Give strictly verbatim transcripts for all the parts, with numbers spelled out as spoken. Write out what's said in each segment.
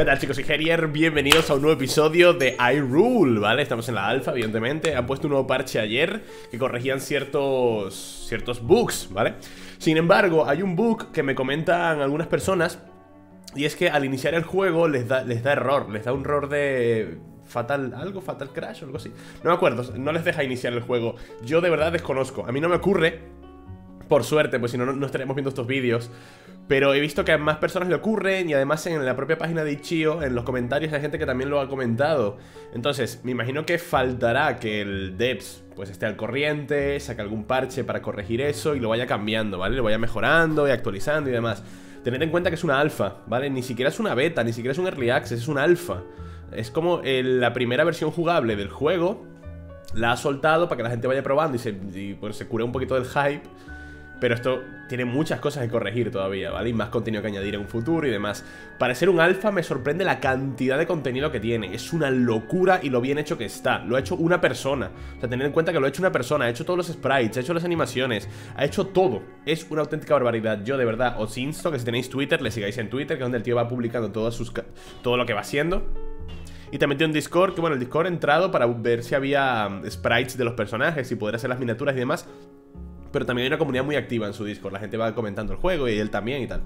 ¿Qué tal, chicos? Soy Gerier, bienvenidos a un nuevo episodio de I.RULE, ¿vale? Estamos en la alfa, evidentemente. Han puesto un nuevo parche ayer que corregían ciertos, ciertos bugs, ¿vale? Sin embargo, hay un bug que me comentan algunas personas, y es que al iniciar el juego les da, les da error, les da un error de... Fatal, algo, Fatal Crash o algo así. No me acuerdo, no les deja iniciar el juego. Yo de verdad desconozco, a mí no me ocurre, por suerte, pues si no, no estaremos viendo estos vídeos. Pero he visto que a más personas le ocurren, y además en la propia página de itch punto io, en los comentarios hay gente que también lo ha comentado. Entonces, me imagino que faltará que el devs pues esté al corriente, saque algún parche para corregir eso y lo vaya cambiando, ¿vale? Lo vaya mejorando y actualizando y demás. Tened en cuenta que es una alfa, ¿vale? Ni siquiera es una beta, ni siquiera es un early access, es una alfa. Es como el, la primera versión jugable del juego. La ha soltado para que la gente vaya probando y se, y, pues, se cure un poquito del hype. Pero esto tiene muchas cosas que corregir todavía, ¿vale? Y más contenido que añadir en un futuro y demás. Para ser un alfa me sorprende la cantidad de contenido que tiene. Es una locura y lo bien hecho que está. Lo ha hecho una persona. O sea, tener en cuenta que lo ha hecho una persona. Ha hecho todos los sprites, ha hecho las animaciones, ha hecho todo. Es una auténtica barbaridad. Yo de verdad os insto que si tenéis Twitter, le sigáis en Twitter, que es donde el tío va publicando todas sus, todo lo que va haciendo. Y también tiene un Discord, que bueno, el Discord he entrado para ver si había sprites de los personajes y poder hacer las miniaturas y demás. Pero también hay una comunidad muy activa en su Discord. La gente va comentando el juego y él también y tal.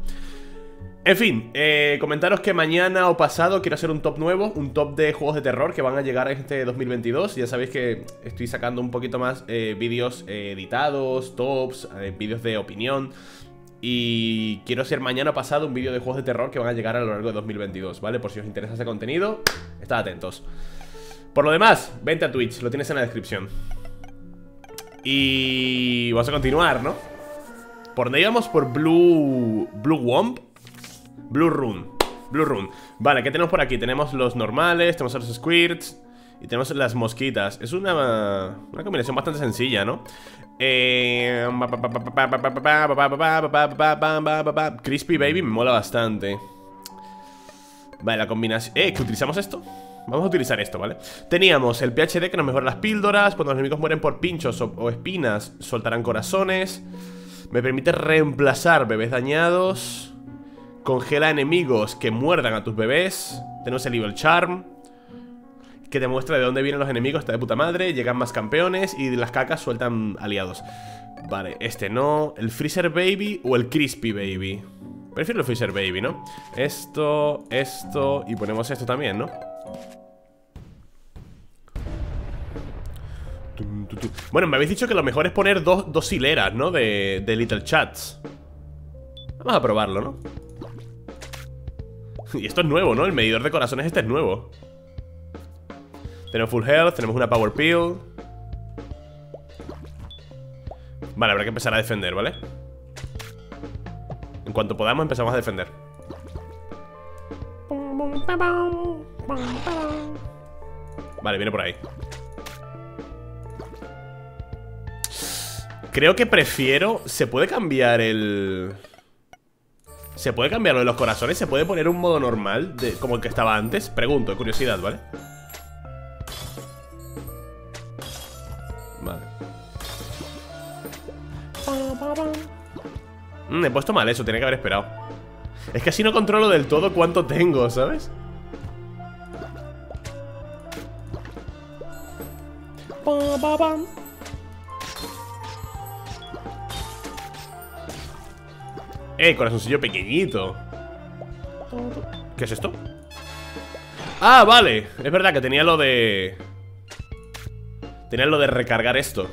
En fin, eh, comentaros que mañana o pasado quiero hacer un top nuevo, un top de juegos de terror que van a llegar este dos mil veintidós. Ya sabéis que estoy sacando un poquito más eh, vídeos eh, editados, tops, eh, vídeos de opinión. Y quiero hacer mañana o pasado un vídeo de juegos de terror que van a llegar a lo largo de dos mil veintidós, ¿vale? Por si os interesa ese contenido, estad atentos. Por lo demás, vente a Twitch, lo tienes en la descripción. Y vamos a continuar, ¿no? ¿Por dónde íbamos? Por Blue... Blue Womp. Blue Rune. Blue Rune. Vale, ¿qué tenemos por aquí? Tenemos los normales, tenemos los squirts y tenemos las mosquitas. Es una... una combinación bastante sencilla, ¿no? Eh... Crispy Baby me mola bastante. Vale, la combinación... Eh, ¿que utilizamos esto? Vamos a utilizar esto, ¿vale? Teníamos el P H D que nos mejora las píldoras. Cuando los enemigos mueren por pinchos o, o espinas, soltarán corazones. Me permite reemplazar bebés dañados. Congela enemigos que muerdan a tus bebés. Tenemos el Evil Charm, que te muestra de dónde vienen los enemigos. Está de puta madre, llegan más campeones. Y de las cacas sueltan aliados. Vale, este no. El Freezer Baby o el Crispy Baby. Prefiero el Freezer Baby, ¿no? Esto, esto. Y ponemos esto también, ¿no? Bueno, me habéis dicho que lo mejor es poner dos, dos hileras, ¿no? De, de Little Chats. Vamos a probarlo, ¿no? Y esto es nuevo, ¿no? El medidor de corazones este es nuevo. Tenemos full health, tenemos una Power Pill. Vale, habrá que empezar a defender, ¿vale? En cuanto podamos empezamos a defender. Vale, viene por ahí. Creo que prefiero... ¿Se puede cambiar el...? ¿Se puede cambiar lo de los corazones? ¿Se puede poner un modo normal de... como el que estaba antes? Pregunto, de curiosidad, ¿vale? Vale. Mm, he puesto mal eso, tenía que haber esperado. Es que así no controlo del todo cuánto tengo, ¿sabes? Pa, pa, pa. Eh, corazoncillo pequeñito. ¿Qué es esto? Ah, vale. Es verdad que tenía lo de... tenía lo de recargar esto.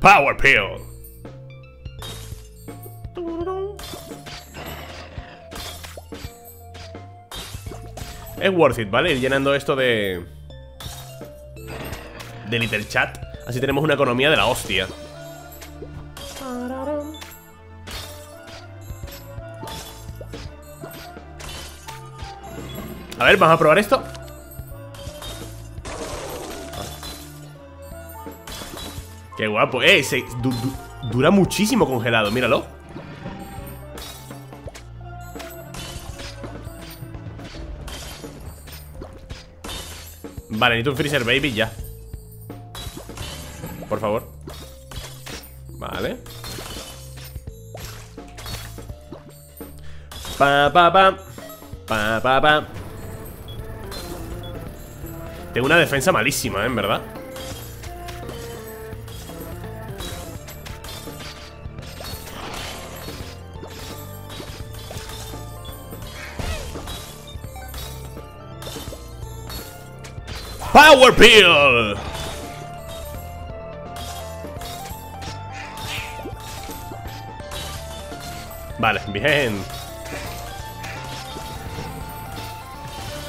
Power Pill. Es worth it, ¿vale? Ir llenando esto de... de Little Chat. Así tenemos una economía de la hostia. A ver, vamos a probar esto. Qué guapo. Eh, se, du, du, dura muchísimo congelado, míralo. Vale, necesito un Freezer Baby ya. Por favor. Vale. Pa, pa, pa. Pa, pa, pa. Tengo una defensa malísima, ¿eh? En verdad. Power Pill. Vale, bien.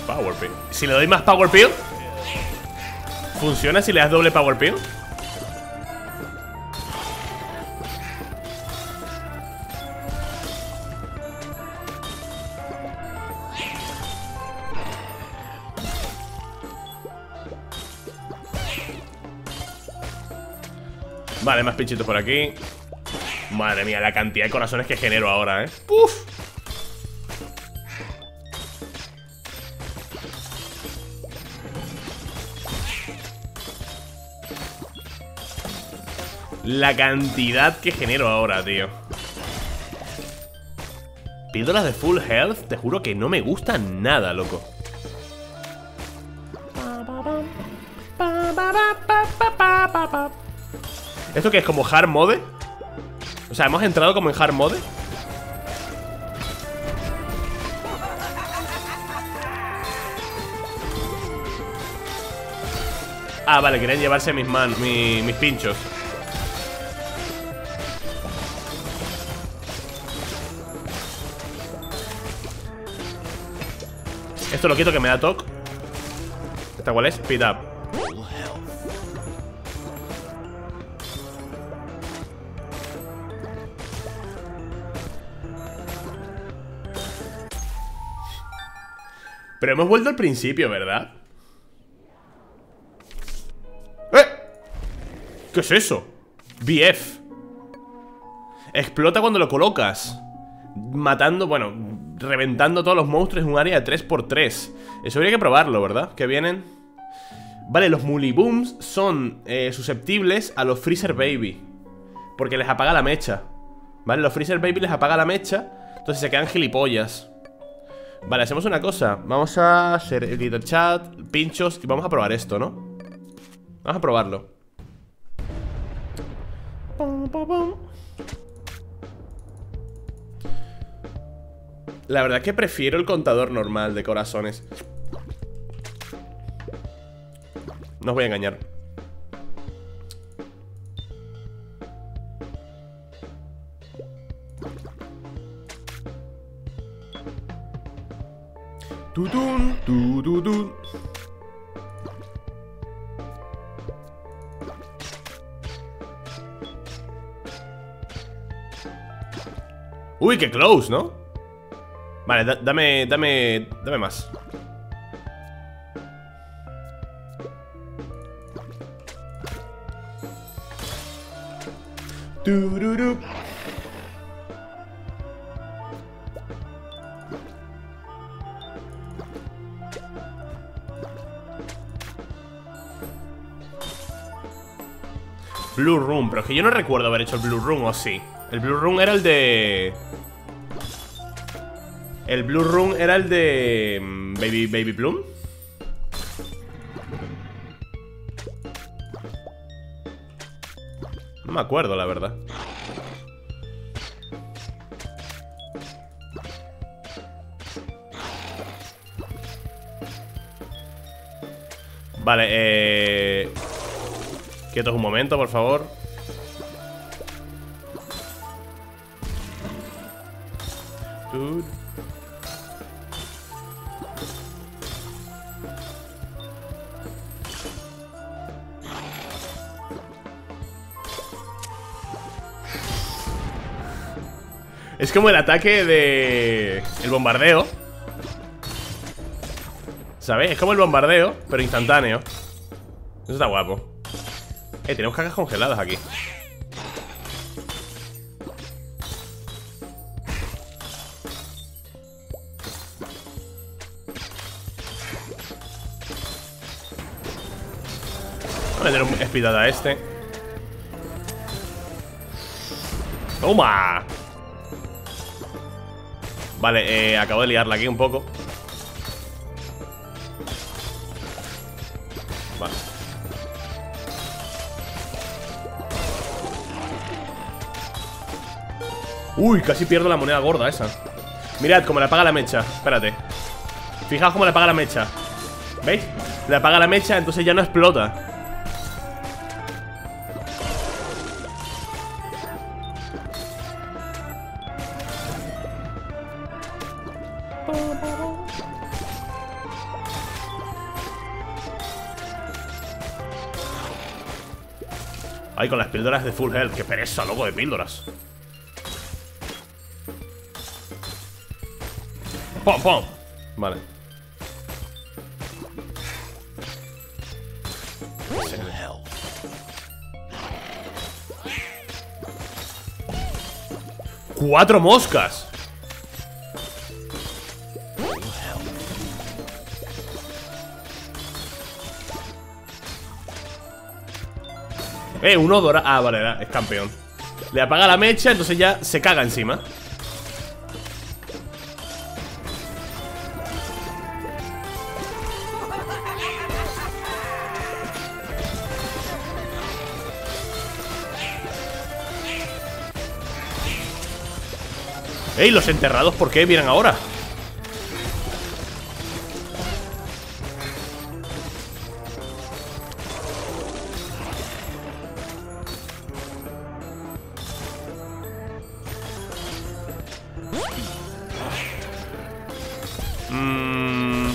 Power Pill. Si le doy más Power Pill, ¿funciona si le das doble Power Pill? Vale, más pinchitos por aquí. Madre mía, la cantidad de corazones que genero ahora, ¿eh? ¡Puf! La cantidad que genero ahora, tío. Píldoras de full health, te juro que no me gustan nada, loco. ¿Esto qué es? ¿Como hard mode? O sea, ¿hemos entrado como en hard mode? Ah, vale, querían llevarse mis manos, mis, mis pinchos. Esto lo quito que me da toque. ¿Esta cuál es? Speed up. Pero hemos vuelto al principio, ¿verdad? ¡Eh! ¿Qué es eso? B F. Explota cuando lo colocas. Matando, bueno, reventando todos los monstruos en un área de tres por tres. Eso habría que probarlo, ¿verdad? Que vienen. Vale, los Mulibooms son eh, susceptibles a los Freezer Baby, porque les apaga la mecha. Vale, los Freezer Baby les apaga la mecha, entonces se quedan gilipollas. Vale, hacemos una cosa. Vamos a hacer el Little Chat, pinchos, y vamos a probar esto, ¿no? Vamos a probarlo. La verdad es que prefiero el contador normal de corazones. No os voy a engañar. Tutun, tututun. Uy, qué close, ¿no? Vale, da dame, dame, dame más. Tururu. Blue Rune, pero es que yo no recuerdo haber hecho el Blue Rune, ¿o sí? El Blue Rune era el de... El Blue Rune era el de... Baby, Baby Plum. No me acuerdo, la verdad. Vale, eh... quietos un momento, por favor. Dude. Es como el ataque de... el bombardeo, ¿sabes? Es como el bombardeo, pero instantáneo. Eso está guapo. Eh, tenemos cajas congeladas aquí. Voy a meter un espidada a este. ¡Toma! Vale, eh, acabo de liarla aquí un poco. Uy, casi pierdo la moneda gorda esa. Mirad cómo le apaga la mecha. Espérate. Fijaos cómo le apaga la mecha. ¿Veis? Le apaga la mecha, entonces ya no explota. Ay, con las píldoras de full health. Qué pereza, loco, de píldoras. Pom, pom. Vale. Cuatro moscas. Eh, uno dorado. Ah, vale, es campeón. Le apaga la mecha, entonces ya se caga encima. Ey, los enterrados, ¿por qué vienen ahora? Mm.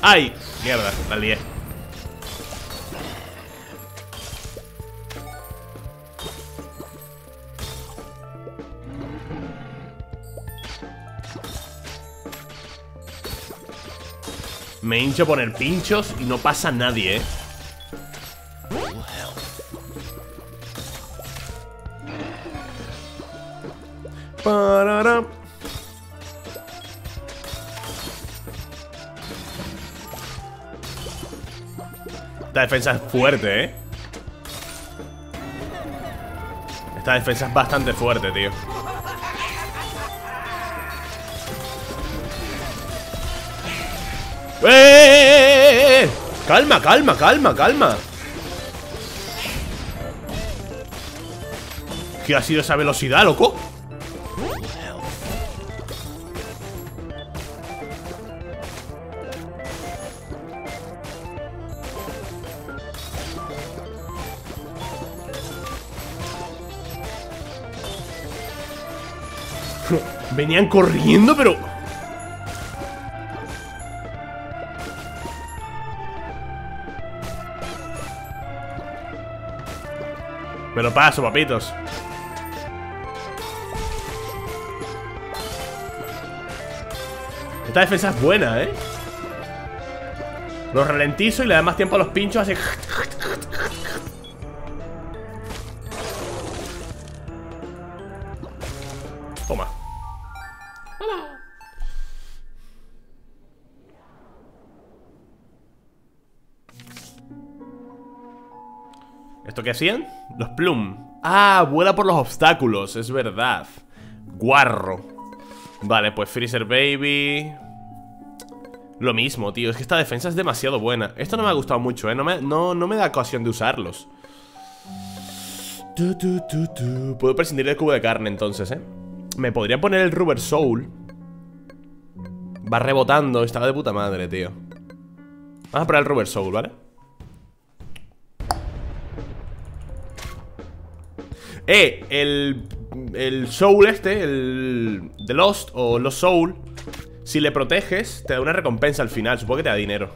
¡Ay! Mierda, la lié. Me hincho poner pinchos y no pasa nadie, ¿eh? Parará. Esta defensa es fuerte, ¿eh? Esta defensa es bastante fuerte, tío. ¡Eh, eh, eh, eh! Calma, calma, calma, calma. ¿Qué ha sido esa velocidad, loco? Venían corriendo, pero... Me lo paso, papitos. Esta defensa es buena, ¿eh? Lo ralentizo y le da más tiempo a los pinchos, así... Toma. ¿Esto qué hacían? Los Plum. Ah, vuela por los obstáculos, es verdad. Guarro. Vale, pues Freezer Baby. Lo mismo, tío, es que esta defensa es demasiado buena. Esto no me ha gustado mucho, eh, no me, no, no me da ocasión de usarlos. tu, tu, tu, tu. Puedo prescindir del cubo de carne entonces, eh. Me podría poner el Rubber Soul. Va rebotando, está de puta madre, tío. Vamos a poner el Rubber Soul, ¿vale? Eh, el, el Soul este, el de Lost o Lost Soul, si le proteges, te da una recompensa al final. Supongo que te da dinero.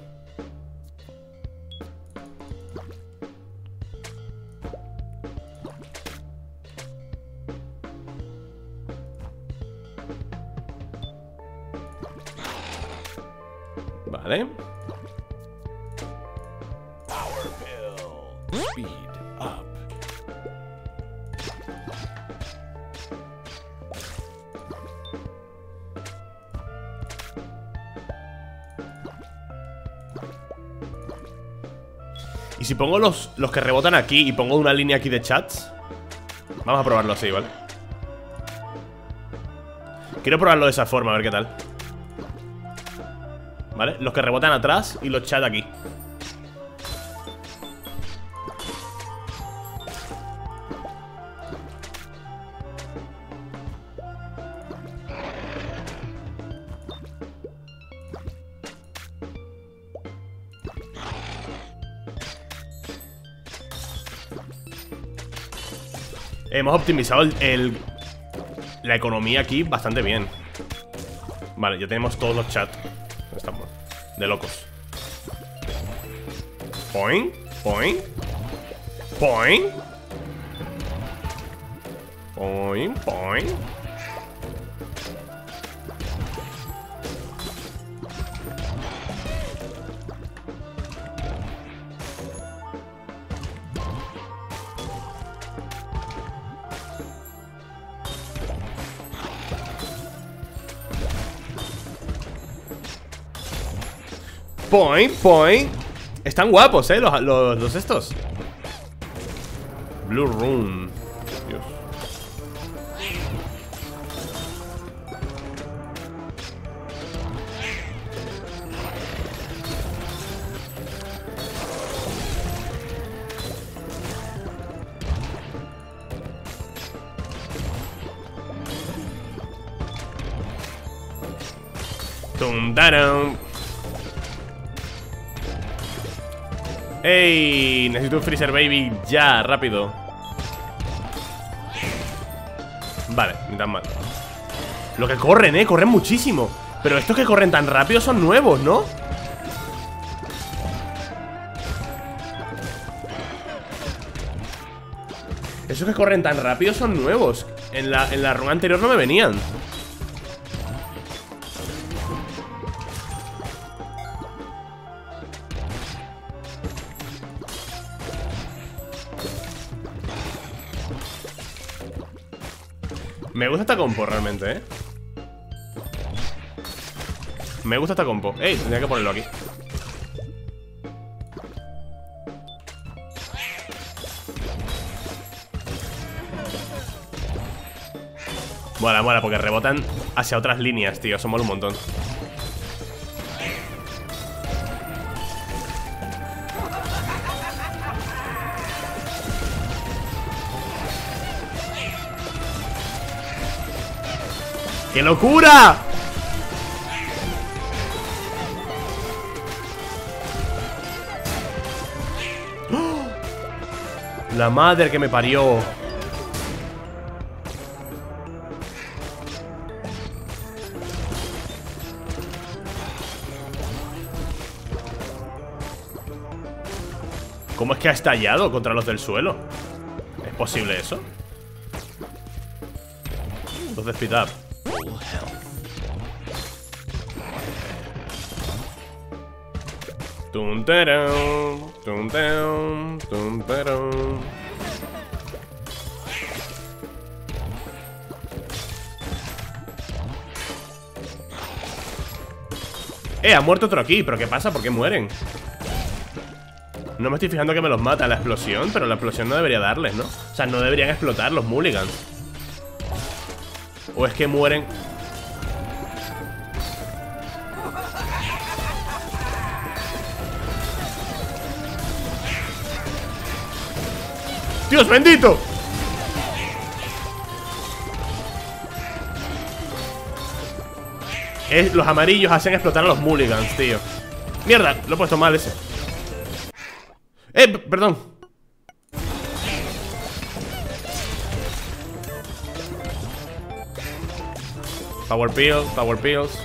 Vale. Power Pill. Speed up. Y si pongo los, los que rebotan aquí y pongo una línea aquí de chats. Vamos a probarlo así, ¿vale? Quiero probarlo de esa forma, a ver qué tal. ¿Vale? Los que rebotan atrás y los chats aquí. Hemos optimizado el, el, la economía aquí bastante bien. Vale, ya tenemos todos los chats. Estamos de locos. Point, point, point, point, point. Point, point. Están guapos, eh, los, los, los estos. Blue Rune. Dios. Tundaron. ¡Ey! Necesito un Freezer Baby ya, rápido. Vale, ni tan mal. Lo que corren, eh, corren muchísimo. Pero estos que corren tan rápido son nuevos, ¿no? Esos que corren tan rápido son nuevos. En la, en la run anterior no me venían. Me gusta esta compo realmente, eh. Me gusta esta compo. Ey, tendría que ponerlo aquí. Mola, mola, porque rebotan hacia otras líneas, tío. Eso mola un montón. ¡Qué locura! ¡Oh! La madre que me parió. ¿Cómo es que ha estallado contra los del suelo? ¿Es posible eso? Entonces, speed up. Tunterón, tunterón, tunterón. Eh, ha muerto otro aquí, pero ¿qué pasa? ¿Por qué mueren? No me estoy fijando que me los mata la explosión, pero la explosión no debería darles, ¿no? O sea, no deberían explotar los mulligans. O es que mueren. ¡Dios bendito! Es, los amarillos hacen explotar a los mulligans, tío. Mierda, lo he puesto mal ese. Eh, perdón. Power Pill, Power Pills.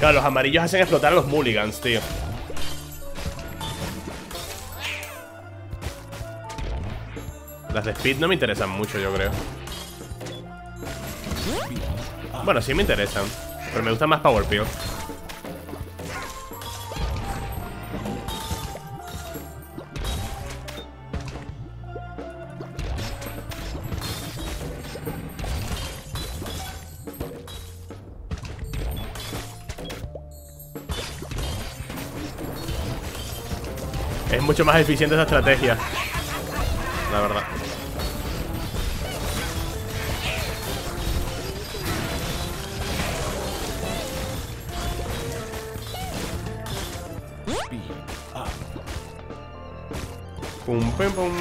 Claro, los amarillos hacen explotar a los mulligans, tío. Las de speed no me interesan mucho, yo creo. Bueno, sí me interesan, pero me gusta más Power Pill. Mucho más eficiente esa estrategia, la verdad. Pum, pum, pum.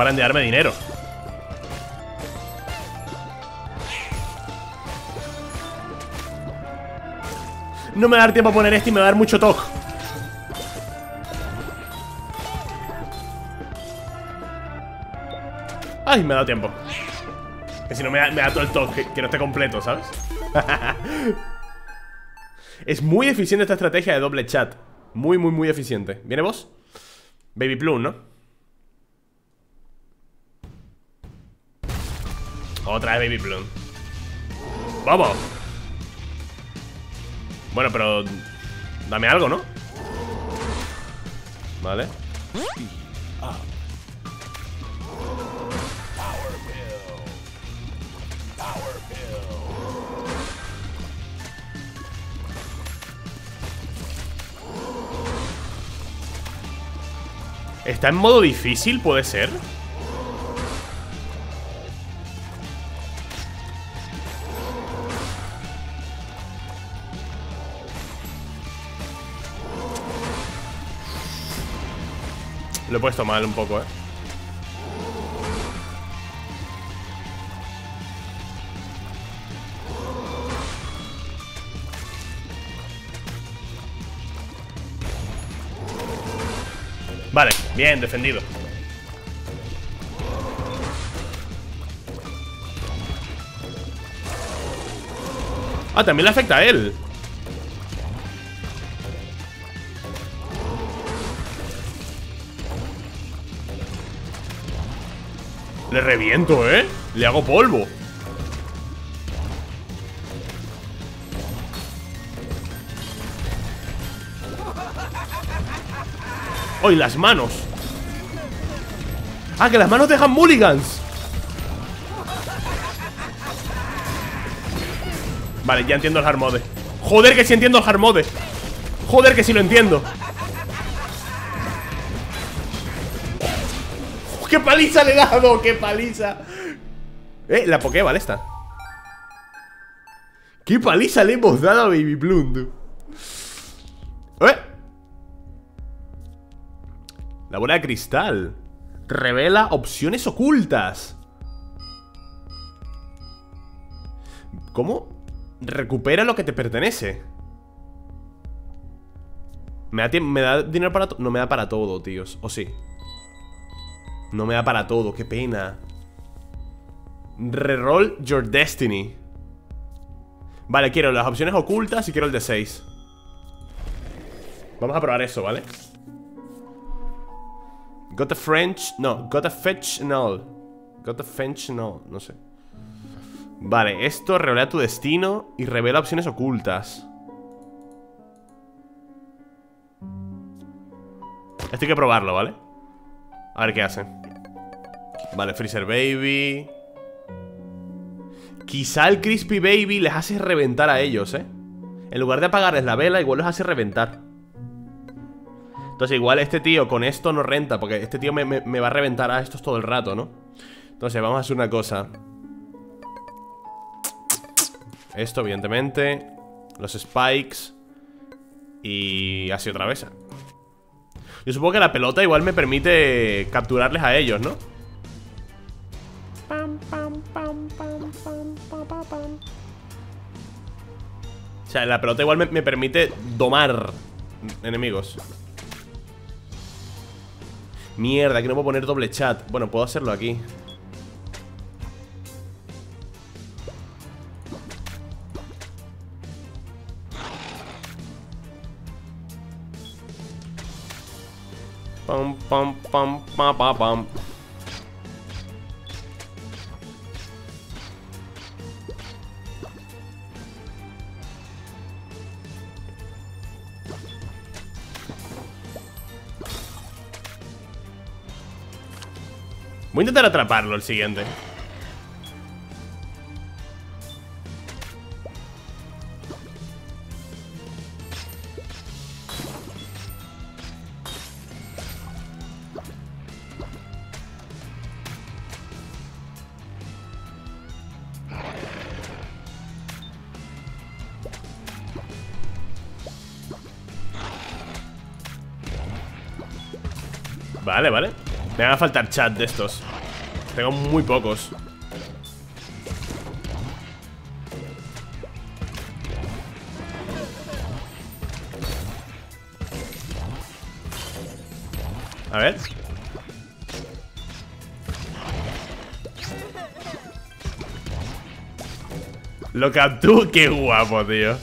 paran de darme dinero. No me va a dar tiempo a poner este y me va a dar mucho toque. Ay, me ha dado tiempo. Que si no me da, me da todo el toque, que, que no esté completo, ¿sabes? Es muy eficiente esta estrategia de doble chat. Muy, muy, muy eficiente. ¿Viene vos? Baby Plum, ¿no? Otra vez Baby Plum. ¡Vamos! Bueno, pero... dame algo, ¿no? Vale. Power Pill. Power Pill. ¿Está en modo difícil? ¿Puede ser? Lo he puesto mal un poco, eh. Vale, bien, defendido. Ah, también le afecta a él. Le reviento, ¿eh? Le hago polvo. ¡Ay, las manos! ¡Ah, que las manos dejan mulligans! Vale, ya entiendo el hard mode. ¡Joder, que sí entiendo el hard mode! ¡Joder, que sí lo entiendo! ¡Qué paliza le he dado! ¡Qué paliza! Eh, la Pokéball esta. ¡Qué paliza le hemos dado a Baby Plum, tú! ¡Eh! La bola de cristal revela opciones ocultas. ¿Cómo? Recupera lo que te pertenece. ¿Me da, me da dinero para todo? No me da para todo, tíos. ¿O sí? No me da para todo, qué pena. Reroll your destiny. Vale, quiero las opciones ocultas y quiero el D seis. Vamos a probar eso, ¿vale? Got a French... No, got a fetch... No. Got a fetch... No, no sé. Vale, esto revela tu destino y revela opciones ocultas. Esto hay que probarlo, ¿vale? A ver qué hace. Vale, Freezer Baby. Quizá el Crispy Baby les hace reventar a ellos, ¿eh? En lugar de apagarles la vela, igual los hace reventar. Entonces igual este tío con esto no renta, porque este tío me, me, me va a reventar a estos todo el rato, ¿no? Entonces vamos a hacer una cosa. Esto, evidentemente. Los spikes. Y así otra vez. Yo supongo que la pelota igual me permite capturarles a ellos, ¿no? O sea, la pelota igual me, me permite domar enemigos. Mierda, que no puedo poner doble chat. Bueno, puedo hacerlo aquí. Pam, pam, pam, pam, pam, pam. Voy a intentar atraparlo el siguiente. Vale, vale. Me van a faltar chat de estos. Tengo muy pocos. A ver. Lo captú, qué guapo, tío.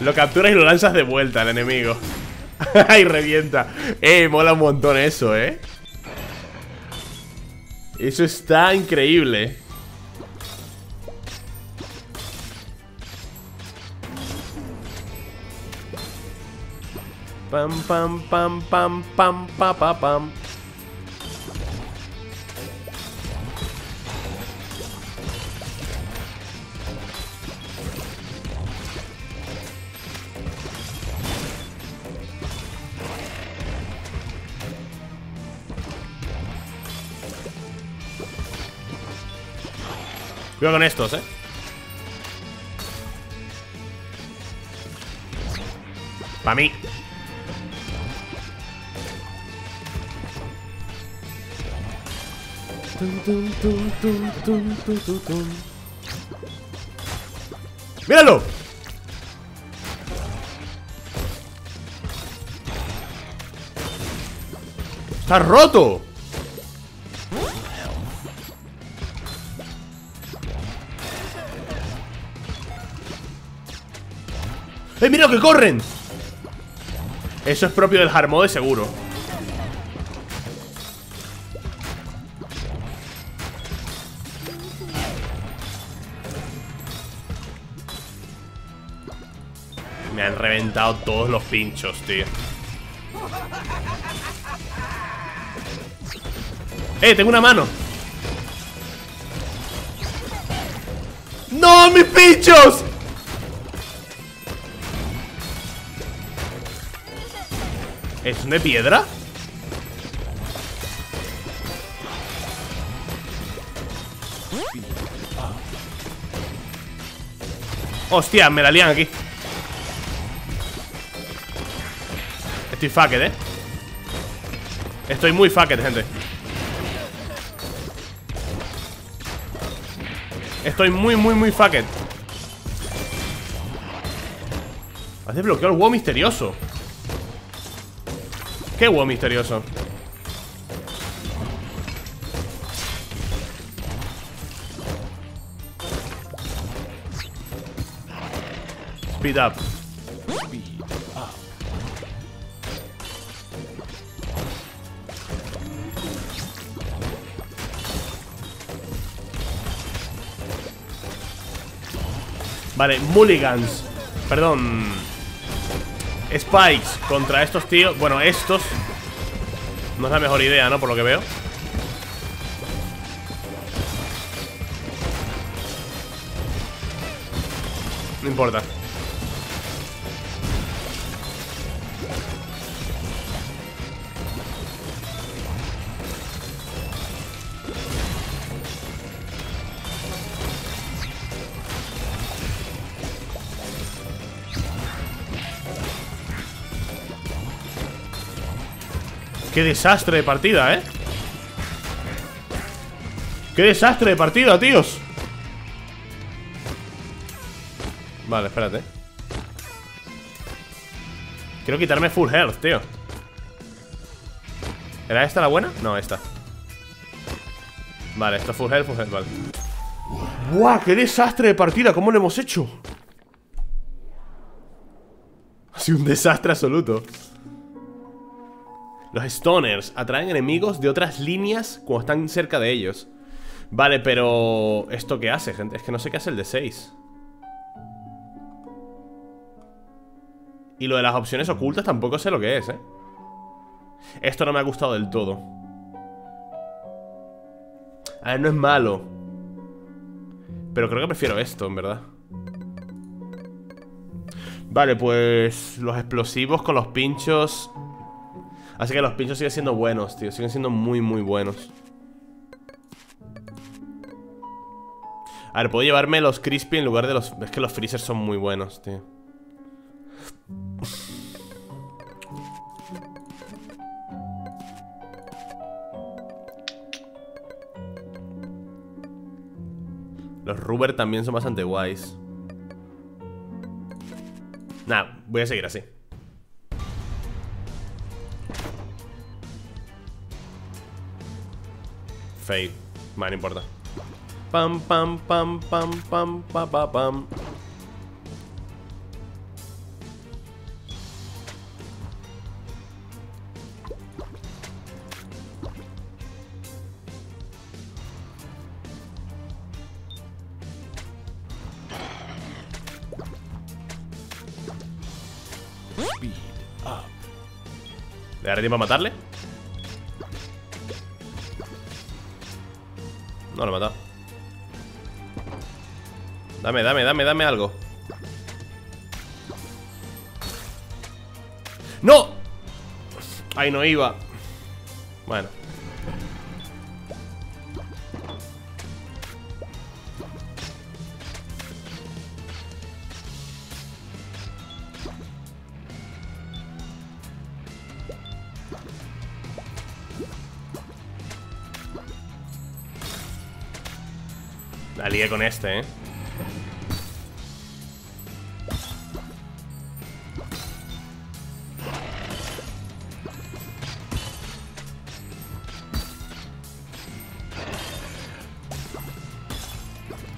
Lo capturas y lo lanzas de vuelta al enemigo. Y revienta. Eh, mola un montón eso, eh. Eso está increíble. Pam, pam, pam, pam, pam, pa, pa, pam. Cuidado con estos, eh. Pa' mí. ¡Míralo! ¡Está roto! ¡Eh, mira lo que corren! Eso es propio del hard mode, seguro. Me han reventado todos los pinchos, tío. ¡Eh, tengo una mano! ¡No, mis pinchos! ¿Es de piedra? Hostia, me la lían aquí. Estoy fucked, eh. Estoy muy fucked, gente. Estoy muy, muy, muy fucked. Has desbloqueado el huevo misterioso. ¡Qué huevo misterioso! Speed up. Speed up. Vale, mulligans. Perdón. Spikes contra estos tíos. Bueno, estos no es la mejor idea, ¿no? Por lo que veo. No importa. ¡Qué desastre de partida, eh! ¡Qué desastre de partida, tíos! Vale, espérate. Quiero quitarme full health, tío. ¿Era esta la buena? No, esta. Vale, esto es full health, full health, vale. ¡Buah! ¡Qué desastre de partida! ¿Cómo lo hemos hecho? Ha sido un desastre absoluto. Los stoners atraen enemigos de otras líneas cuando están cerca de ellos. Vale, pero... ¿esto qué hace, gente? Es que no sé qué hace el D seis. Y lo de las opciones ocultas tampoco sé lo que es, ¿eh? Esto no me ha gustado del todo. A ver, no es malo. Pero creo que prefiero esto, en verdad. Vale, pues... los explosivos con los pinchos... Así que los pinchos siguen siendo buenos, tío. Siguen siendo muy, muy buenos. A ver, puedo llevarme los Crispy en lugar de los... Es que los Freezer son muy buenos, tío. Los Rubber también son bastante guays. Nada, voy a seguir así. Fail. Vale, no importa. Pam, pam, pam, pam, pam, pam, pam, pam. ¿Le daré tiempo a matarle? No lo he matado. Dame, dame, dame, dame algo. ¡No! Ay, no iba. Bueno. La lié con este, ¿eh?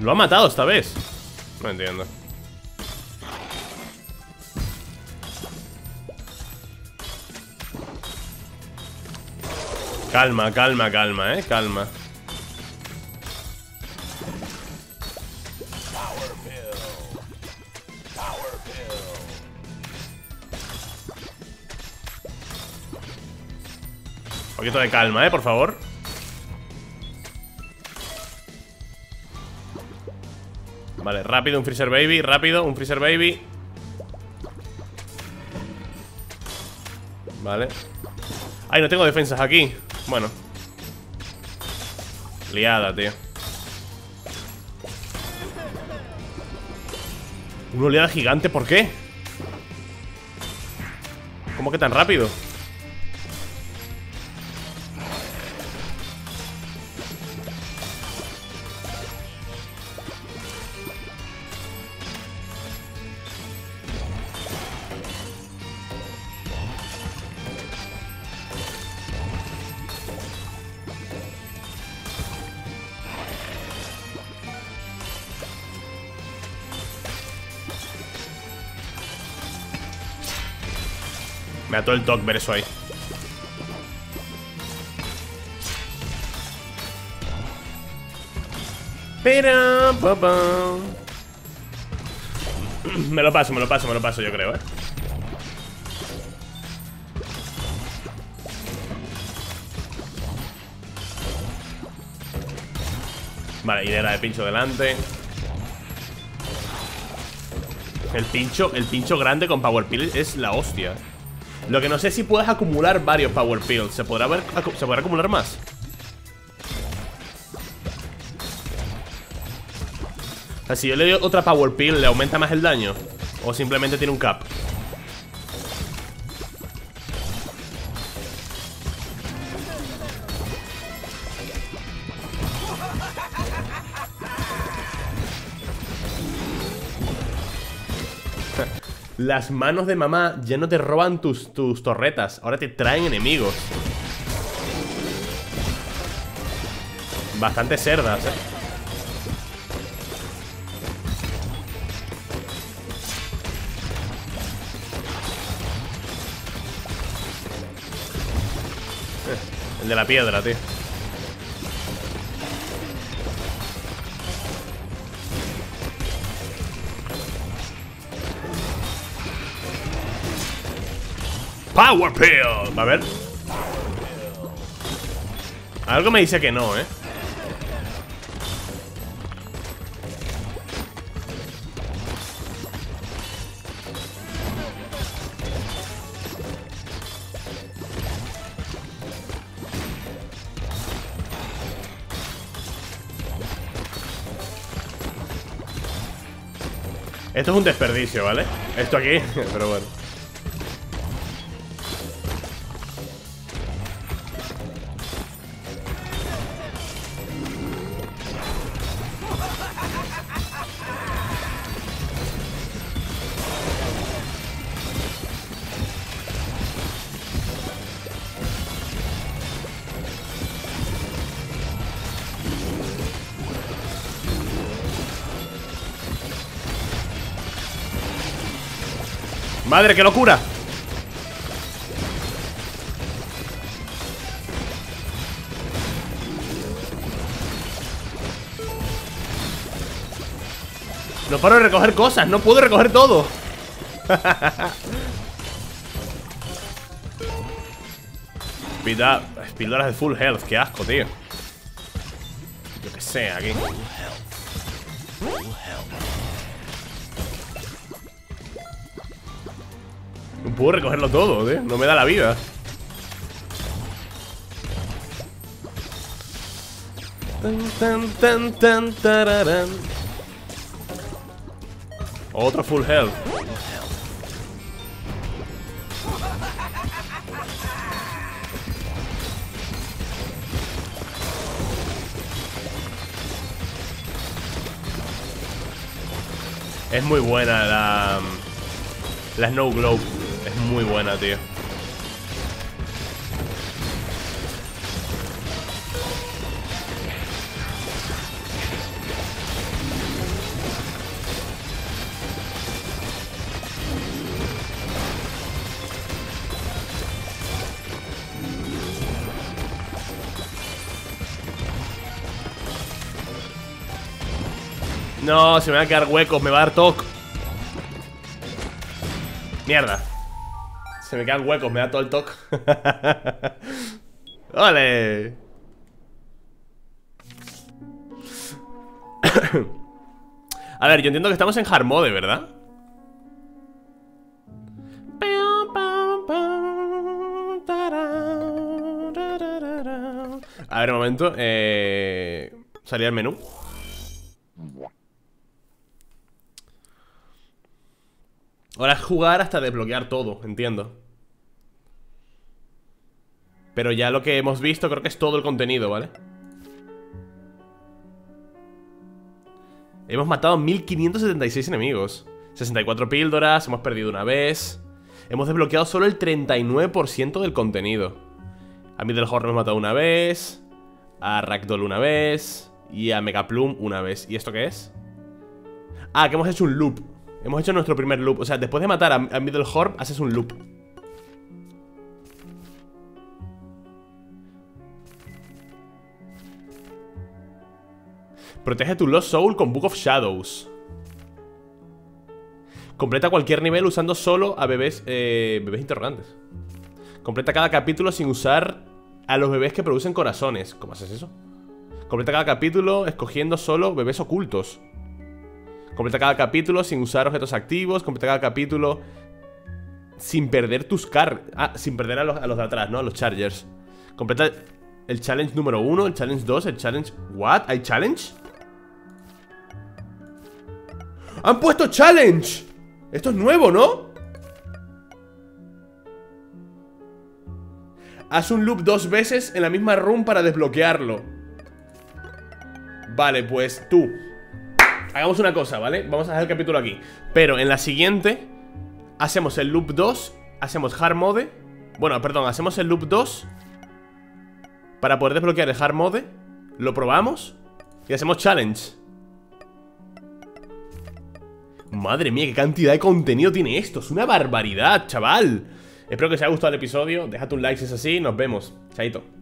Lo ha matado esta vez. No entiendo. Calma, calma, calma, ¿eh? Calma. Un poquito de calma, eh, por favor. Vale, rápido, un Freezer Baby, rápido, un Freezer Baby. Vale. Ay, no tengo defensas aquí. Bueno. Liada, tío. Una oleada gigante, ¿por qué? ¿Cómo que tan rápido? Me ató el toque ver eso ahí. Pero, me lo paso, me lo paso, me lo paso, yo creo, eh. Vale, hilera de pincho delante. El pincho, el pincho grande con Power Pill es la hostia. Lo que no sé si puedes acumular varios Power Pills. ¿Se podrá, ver, acu ¿se podrá acumular más? O sea, si yo le doy otra Power Pill, ¿le aumenta más el daño? ¿O simplemente tiene un cap? Las manos de mamá ya no te roban tus, tus torretas. Ahora te traen enemigos. Bastante cerdas, eh. El de la piedra, tío. Power Pill. A ver. Algo me dice que no, ¿eh? Esto es un desperdicio, ¿vale? Esto aquí, pero bueno. Madre, qué locura. No paro de recoger cosas, no puedo recoger todo. Píldoras de full health, qué asco, tío. Yo qué sé, aquí. No puedo recogerlo todo, tío. No me da la vida. Tan, tan, tan, tararán. Otro full health. Es muy buena la... La Snow Globe. Es muy buena, tío. No, se me van a quedar huecos, me va a dar toque. Mierda. Se me quedan huecos, me da todo el toque. ¡Ole! A ver, yo entiendo que estamos en hard mode, ¿verdad? A ver, un momento. Eh... Salí al menú. Ahora es jugar hasta desbloquear todo, entiendo. Pero ya lo que hemos visto creo que es todo el contenido, ¿vale? Hemos matado mil quinientos setenta y seis enemigos, sesenta y cuatro píldoras, hemos perdido una vez. Hemos desbloqueado solo el treinta y nueve por ciento del contenido. A Midelhorn hemos matado una vez, a Ragdoll una vez y a Megaplume una vez. ¿Y esto qué es? Ah, que hemos hecho un loop. Hemos hecho nuestro primer loop. O sea, después de matar a Midelhorn, haces un loop. Protege tu Lost Soul con Book of Shadows. Completa cualquier nivel usando solo a bebés eh, bebés interrogantes. Completa cada capítulo sin usar a los bebés que producen corazones. ¿Cómo haces eso? Completa cada capítulo escogiendo solo bebés ocultos. Completa cada capítulo sin usar objetos activos. Completa cada capítulo sin perder tus car... Ah, sin perder a los, a los de atrás, ¿no? A los Chargers. Completa el challenge número uno, el challenge dos, el challenge... ¿What? ¿Hay challenge? ¡Han puesto challenge! Esto es nuevo, ¿no? Haz un loop dos veces en la misma room para desbloquearlo. Vale, pues tú... Hagamos una cosa, ¿vale? Vamos a dejar el capítulo aquí. Pero en la siguiente hacemos el loop dos, hacemos hard mode. Bueno, perdón, hacemos el loop dos para poder desbloquear el hard mode. Lo probamos y hacemos challenge. Madre mía, qué cantidad de contenido tiene esto. Es una barbaridad, chaval. Espero que os haya gustado el episodio. Dejad un like si es así, nos vemos. Chaito.